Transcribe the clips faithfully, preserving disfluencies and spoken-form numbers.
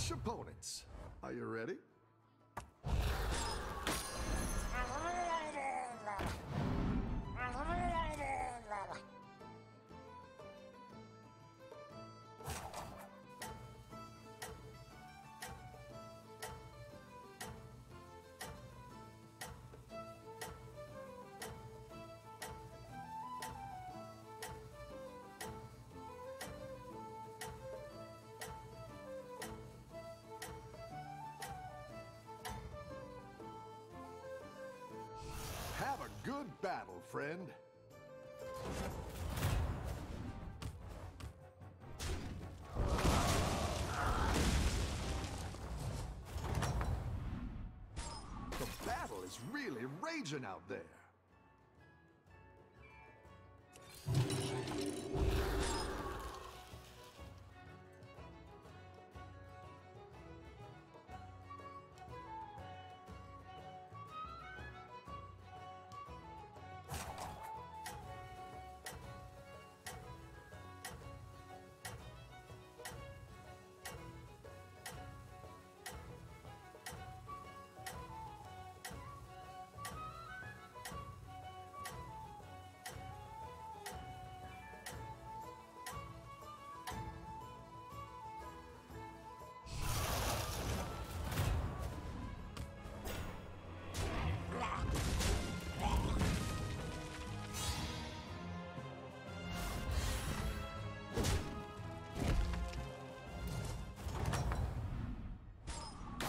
Clash opponents. Are you ready? Have a good battle, friend. The battle is really raging out there.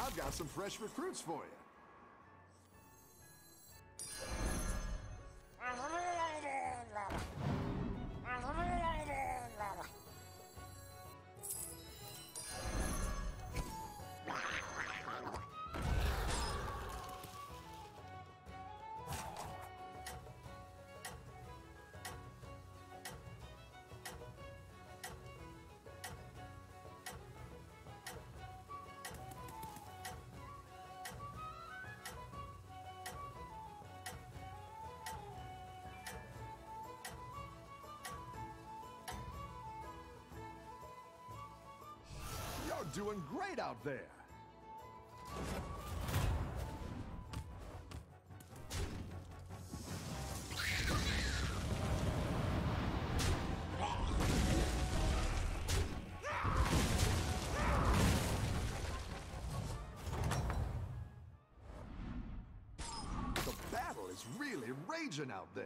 I've got some fresh recruits for you. You're doing great out there. The battle is really raging out there.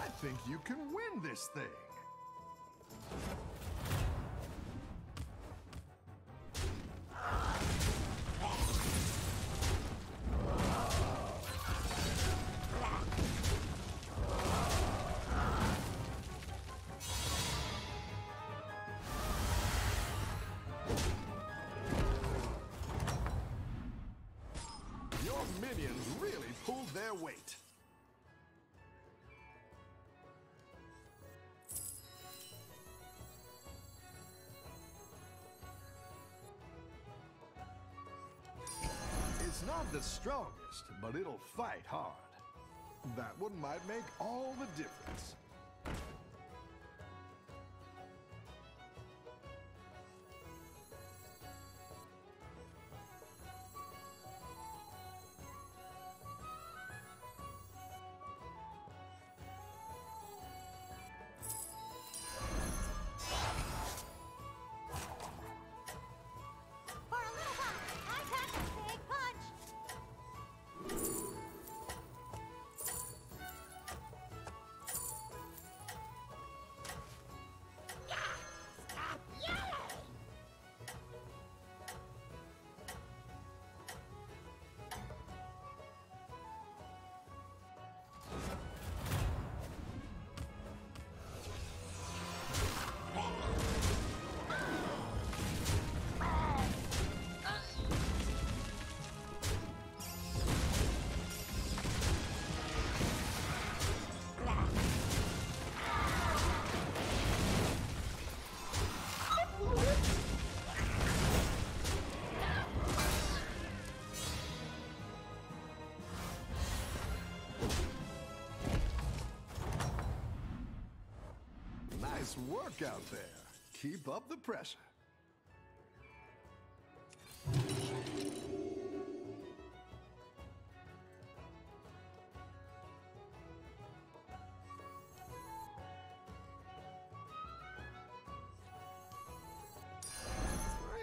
I think you can win this thing. Your minions really pulled their weight. It's not the strongest, but it'll fight hard. That one might make all the difference. Nice work out there. Keep up the pressure.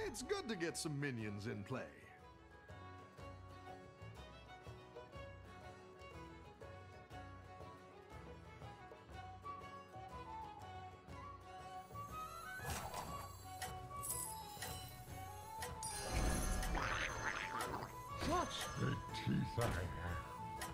It's good to get some minions in play. Such good teeth I have.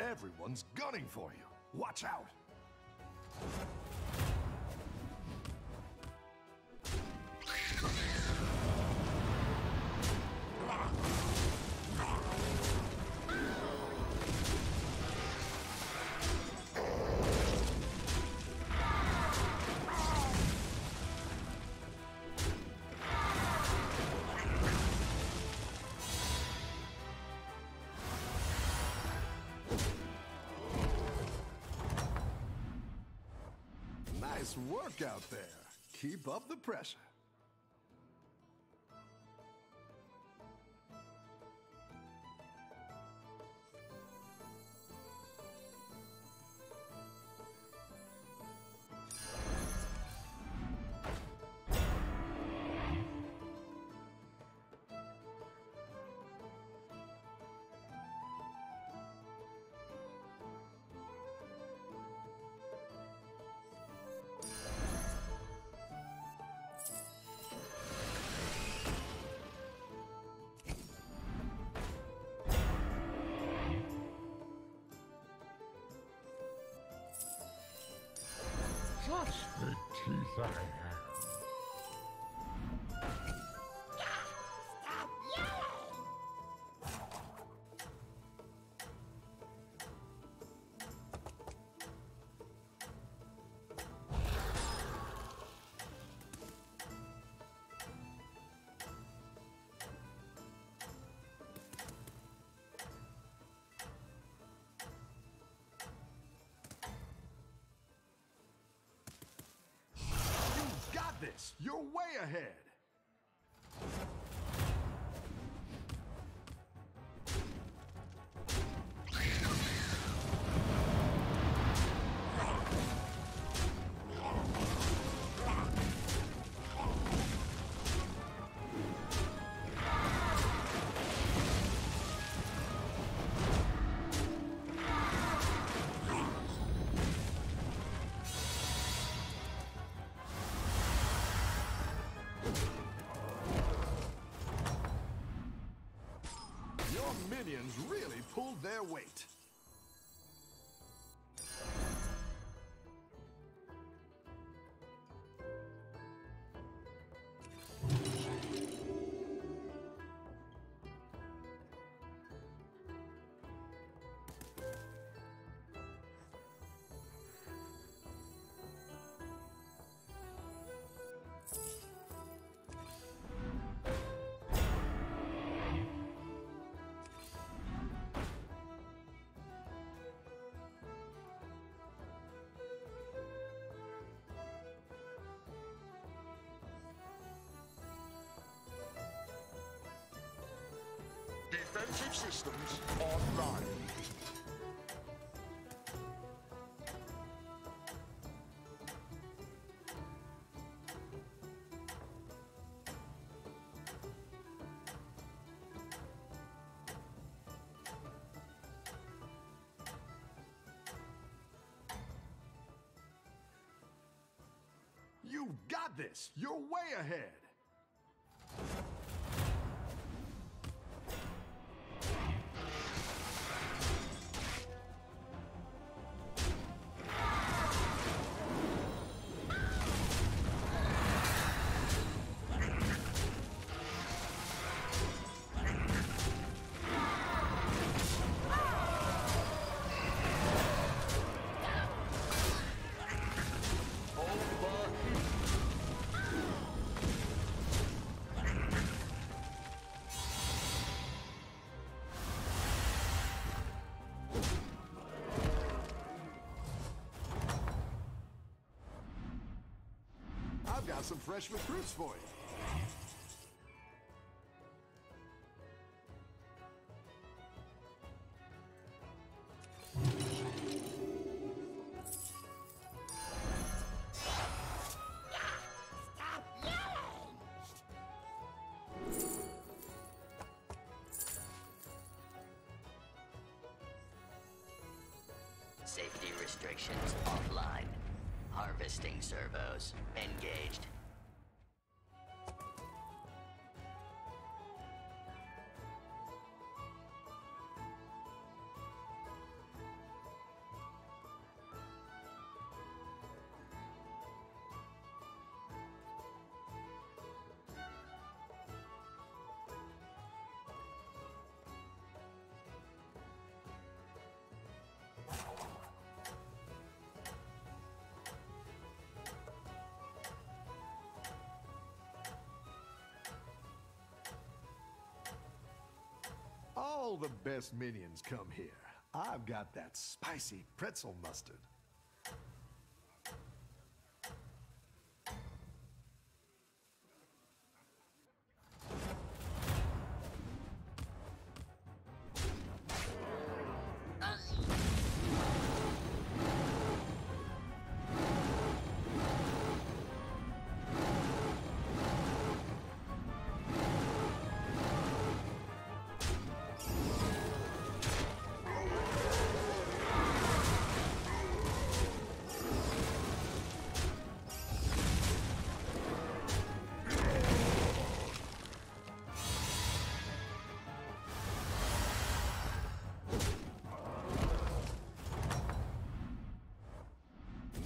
Everyone's gunning for you. Watch out! Nice work out there. Keep up the pressure. Such good teeth I have. Stop yelling. This. You're way ahead. Minions really pulled their weight. Defensive systems online. You got this. You're way ahead. Fuck you. got some fresh recruits for you. Safety restrictions offline. Harvesting servos engaged. All the best minions come here. I've got that spicy pretzel mustard.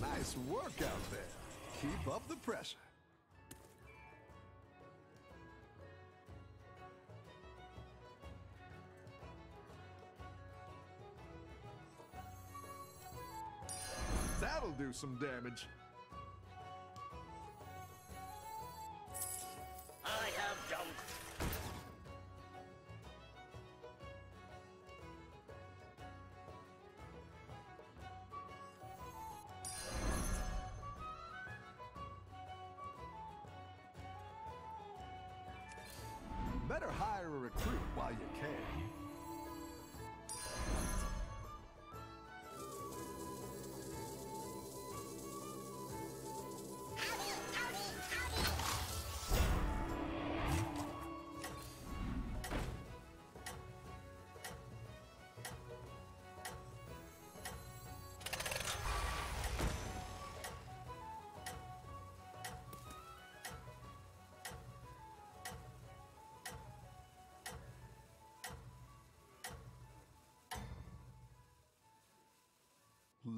Nice work out there. Keep up the pressure. That'll do some damage. I have dumped. Better hire a recruit while you can.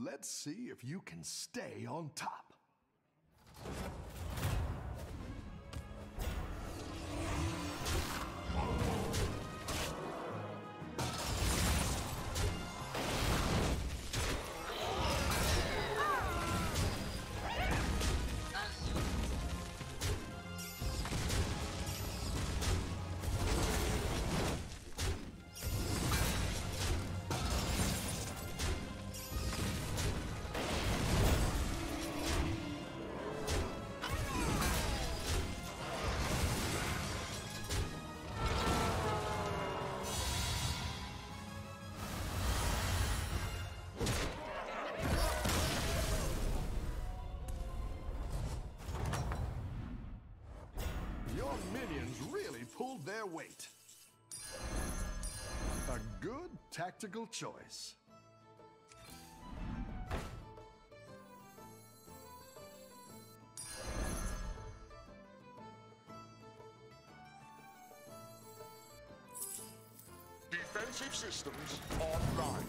Let's see if you can stay on top. Pulled their weight. A good tactical choice. Defensive systems online.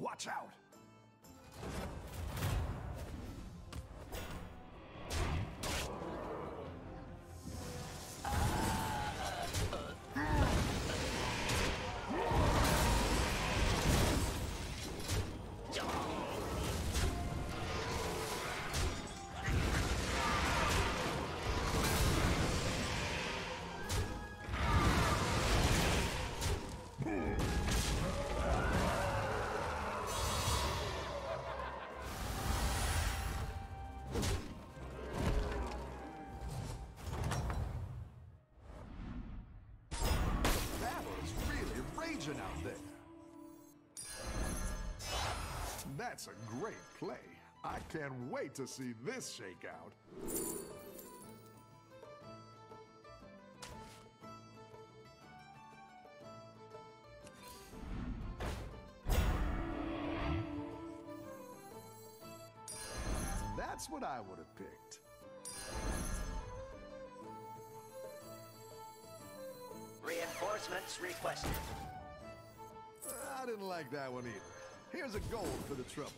Watch out! Out there. That's a great play. I can't wait to see this shakeout. That's what I would have picked. Reinforcements requested. I didn't like that one either. Here's a gold for the trouble.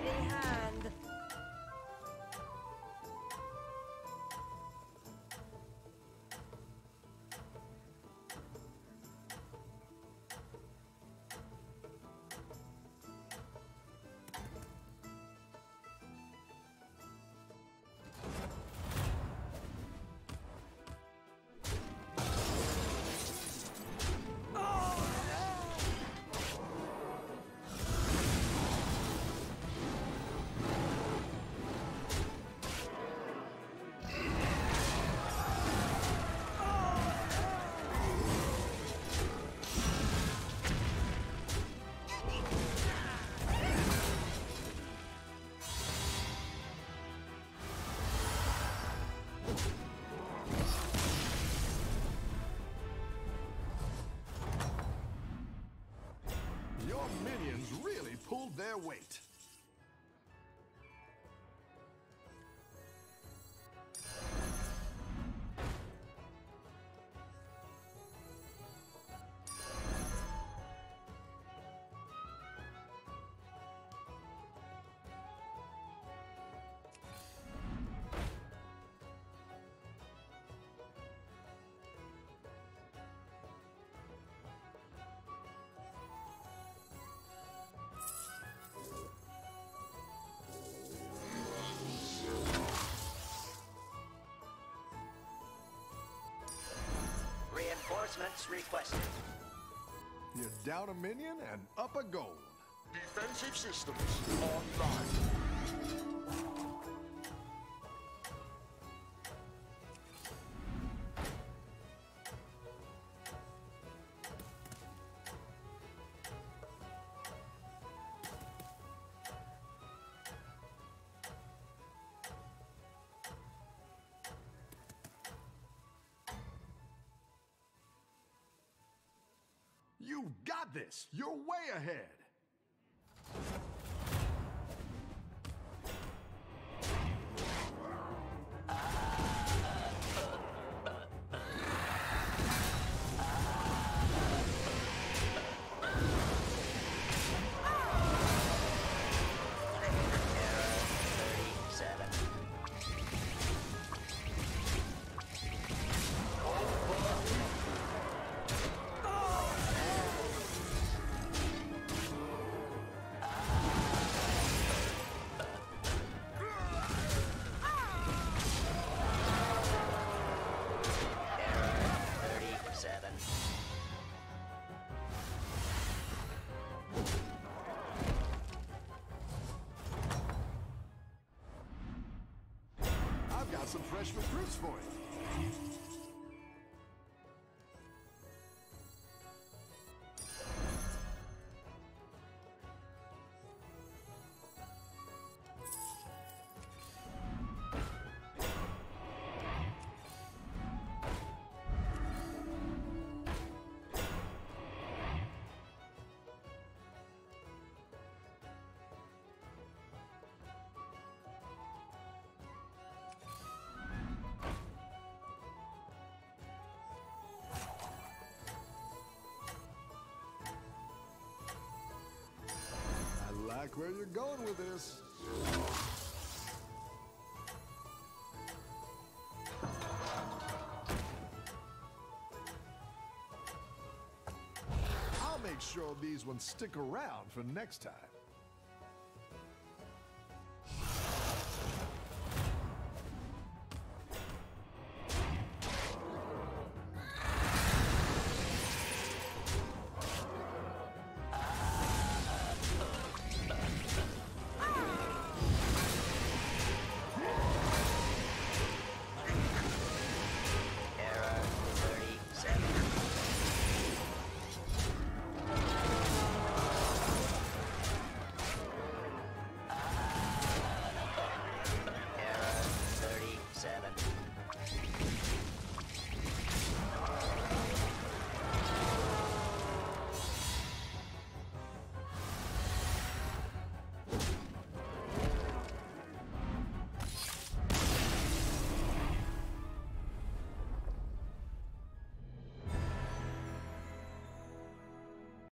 Steady hand. Pulled their weight. Reinforcements requested. You're down a minion and up a gold. Defensive systems online. You've got this! You're way ahead! Got some fresh recruits for you. like where you're going with this. I'll make sure these ones stick around for next time.